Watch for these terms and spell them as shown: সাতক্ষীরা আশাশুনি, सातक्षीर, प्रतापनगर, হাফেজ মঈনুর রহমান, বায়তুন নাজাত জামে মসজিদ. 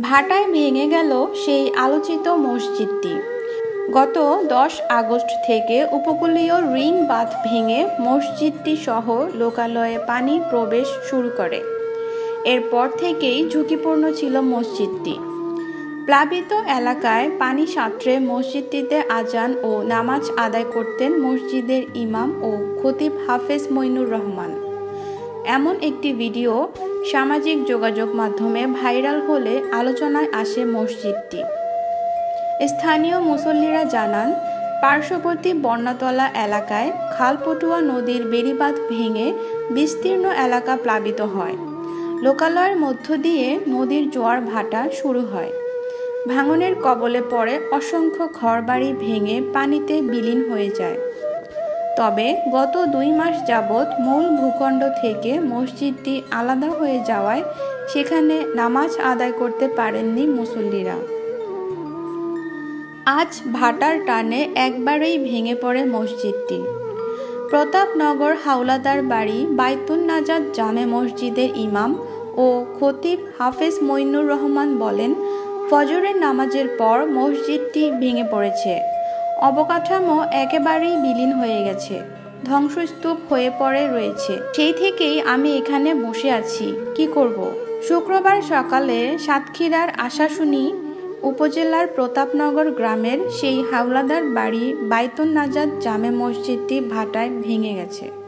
भाटाय भेंगे गेल सेई आलोचित मस्जिदटी। गत 10 आगस्ट थेके उपकूलीय रिंग बाँध भेंगे मस्जिदटी सह लोकालये पानी प्रवेश शुरू करे। एरपर थेकेई झुंकिपूर्ण छिलो मस्जिदटी। प्लाबित एलाकाय पानी साँतरे मस्जिदटीते आजान और नामाज आदाय करतेन मस्जिदेर इमाम और खतीब हाफेज मइनुर रहमान। एमन एकटी भिडियो सामाजिक जोगाजोग माध्यमे भाइरल होले आलोचनाय आसे मस्जिदटी। स्थानीय मुसल्लिरा जानान पार्श्ववर्ती बन्नतोला एलाकाय खालपटुआ नदीर बेड़ीबाँध भेंगे विस्तीर्ण एलाका प्लाबित हय। लोकालयेर मध्य दिये नदीर जोयार भाटा शुरू हय। भांगनेर कबले पड़े असंख्य घरबाड़ी भेंगे पानीते विलीन हये जाय। तबे गत 2 मास जाबत मूल भूखंड थेके मस्जिदटी आलादा हये जावाय सेखाने नामाज आदाय करते पारेननि मुसल्लिरा। आज भाटार टाने एकबारेई भेंगे पड़े मस्जिदटी। प्रतापनगर हावलादार बाड़ी बायतुन नाजात जामे मस्जिदेर इमाम और खतीब हाफेज मइनुर रहमान बोलेन, फजरेर नामाजेर पर मस्जिदटी भेंगे पड़ेछे। अबकाठामो एकेबारेई विलीन हये गेछे, ध्वंसस्तूप हये पड़े रयेछे। सेई थेकेई आमी एखाने बसे आछि, कि करब। शुक्रवार सकाले सातक्षीरार आशाशुनी उपजेलार प्रतापनगर ग्रामेर सेई हावलादार बाड़ी बायतुन नाजात जामे मस्जिदटी भाटाय भेंगे गेछे।